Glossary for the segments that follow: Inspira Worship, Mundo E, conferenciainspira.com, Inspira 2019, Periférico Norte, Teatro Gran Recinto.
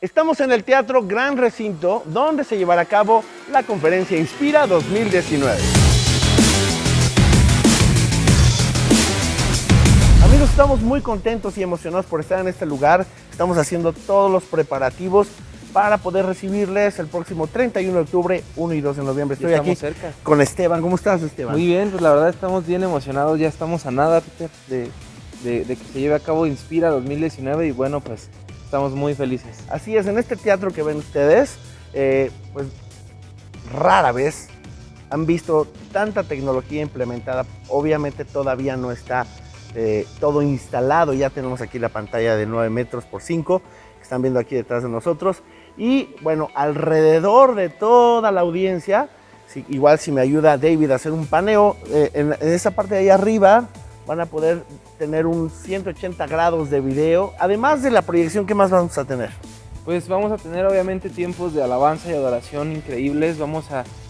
Estamos en el Teatro Gran Recinto, donde se llevará a cabo la conferencia Inspira 2019. Amigos, estamos muy contentos y emocionados por estar en este lugar. Estamos haciendo todos los preparativos para poder recibirles el próximo 31 de octubre, 1 y 2 de noviembre. Estoy aquí cerca con Esteban. ¿Cómo estás, Esteban? Muy bien, pues la verdad estamos bien emocionados. Ya estamos a nada, Peter, de que se lleve a cabo Inspira 2019 y bueno, pues estamos muy felices. Así es, en este teatro que ven ustedes, pues rara vez han visto tanta tecnología implementada. Obviamente todavía no está todo instalado. Ya tenemos aquí la pantalla de 9 metros por 5, que están viendo aquí detrás de nosotros. Y bueno, alrededor de toda la audiencia, igual si me ayuda David a hacer un paneo, en esa parte de ahí arriba van a poder tener un 180 grados de video. Además de la proyección, ¿qué más vamos a tener? Pues vamos a tener obviamente tiempos de alabanza y adoración increíbles.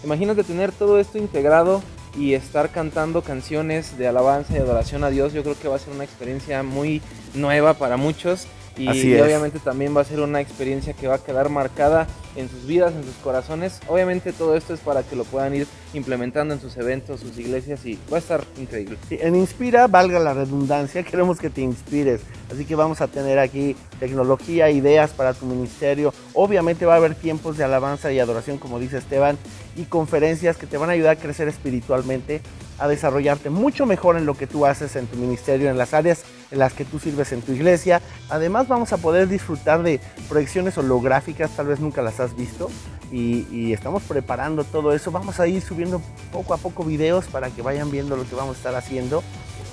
Imagínate tener todo esto integrado y estar cantando canciones de alabanza y adoración a Dios. Yo creo que va a ser una experiencia muy nueva para muchos. Y obviamente también va a ser una experiencia que va a quedar marcada en sus vidas, en sus corazones. Obviamente todo esto es para que lo puedan ir implementando en sus eventos, sus iglesias, y va a estar increíble. Sí, en Inspira, valga la redundancia, queremos que te inspires. Así que vamos a tener aquí tecnología, ideas para tu ministerio. Obviamente va a haber tiempos de alabanza y adoración, como dice Esteban, y conferencias que te van a ayudar a crecer espiritualmente, a desarrollarte mucho mejor en lo que tú haces en tu ministerio, en las áreas en las que tú sirves en tu iglesia. Además vamos a poder disfrutar de proyecciones holográficas, tal vez nunca las has visto, y estamos preparando todo eso. Vamos a ir subiendo poco a poco videos para que vayan viendo lo que vamos a estar haciendo.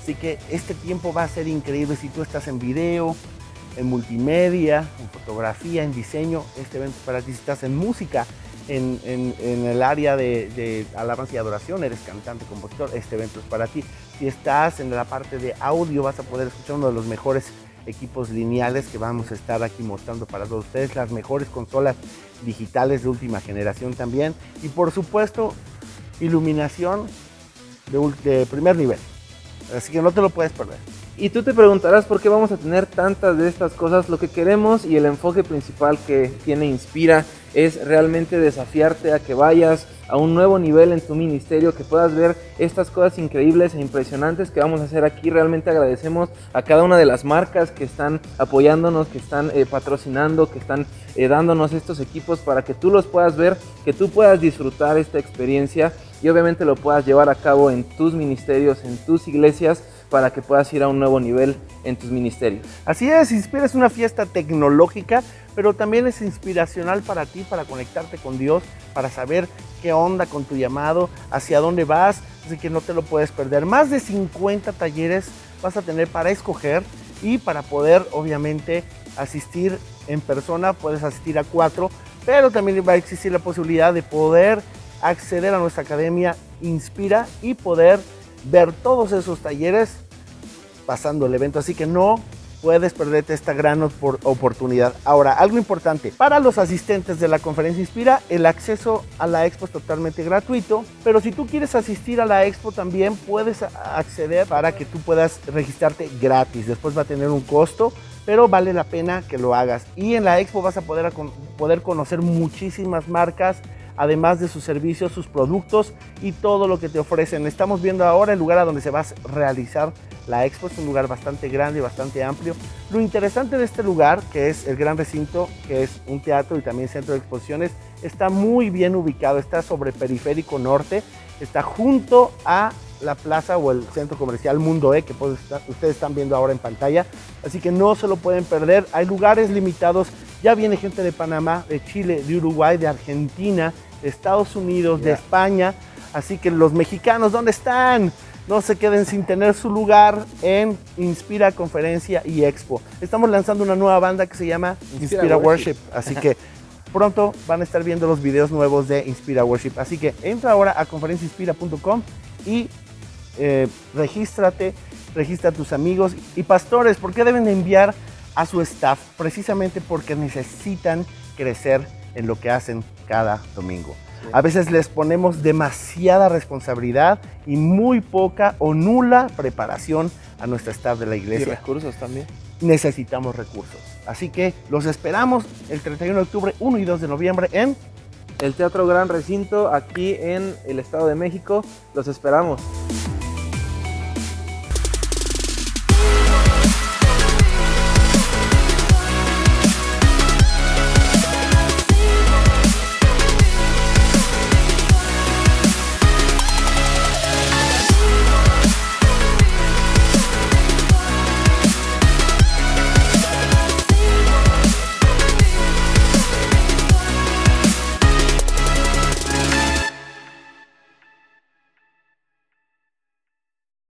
Así que este tiempo va a ser increíble. Si tú estás en video, en multimedia, en fotografía, en diseño, este evento para ti. Si estás en música, en el área de alabanza y adoración, eres cantante, compositor, este evento es para ti. Si estás en la parte de audio, vas a poder escuchar uno de los mejores equipos lineales que vamos a estar aquí mostrando para todos ustedes, las mejores consolas digitales de última generación también, y por supuesto iluminación de primer nivel, así que no te lo puedes perder. Y tú te preguntarás por qué vamos a tener tantas de estas cosas. Lo que queremos y el enfoque principal que tiene Inspira es realmente desafiarte a que vayas a un nuevo nivel en tu ministerio, que puedas ver estas cosas increíbles e impresionantes que vamos a hacer aquí. Realmente agradecemos a cada una de las marcas que están apoyándonos, que están patrocinando, que están dándonos estos equipos para que tú los puedas ver, que tú puedas disfrutar esta experiencia y obviamente lo puedas llevar a cabo en tus ministerios, en tus iglesias, para que puedas ir a un nuevo nivel en tus ministerios. Así es, Inspira es una fiesta tecnológica, pero también es inspiracional para ti, para conectarte con Dios, para saber qué onda con tu llamado, hacia dónde vas, así que no te lo puedes perder. Más de 50 talleres vas a tener para escoger y para poder, obviamente, asistir en persona. Puedes asistir a 4, pero también va a existir la posibilidad de poder acceder a nuestra academia Inspira y poder ver todos esos talleres pasando el evento, así que no puedes perderte esta gran oportunidad. Ahora, algo importante, para los asistentes de la conferencia Inspira, el acceso a la expo es totalmente gratuito, pero si tú quieres asistir a la expo también puedes acceder para que tú puedas registrarte gratis. Después va a tener un costo, pero vale la pena que lo hagas. Y en la expo vas a poder conocer muchísimas marcas, además de sus servicios, sus productos y todo lo que te ofrecen. Estamos viendo ahora el lugar a donde se va a realizar la expo. Es un lugar bastante grande y bastante amplio. Lo interesante de este lugar, que es el Gran Recinto, que es un teatro y también centro de exposiciones, está muy bien ubicado. Está sobre Periférico Norte, está junto a la plaza o el centro comercial Mundo E, que ustedes están viendo ahora en pantalla, así que no se lo pueden perder. Hay lugares limitados. Ya viene gente de Panamá, de Chile, de Uruguay, de Argentina, de Estados Unidos, de España, así que los mexicanos, ¿dónde están? No se queden sin tener su lugar en Inspira Conferencia y Expo. Estamos lanzando una nueva banda que se llama Inspira Worship, así que pronto van a estar viendo los videos nuevos de Inspira Worship, así que entra ahora a conferenciainspira.com y regístrate, registra a tus amigos. Y pastores, ¿por qué deben de enviar a su staff? Precisamente porque necesitan crecer en lo que hacen cada domingo. Sí. A veces les ponemos demasiada responsabilidad y muy poca o nula preparación a nuestra staff de la iglesia. Y recursos también. Necesitamos recursos. Así que los esperamos el 31 de octubre, 1 y 2 de noviembre en el Teatro Gran Recinto, aquí en el Estado de México. Los esperamos.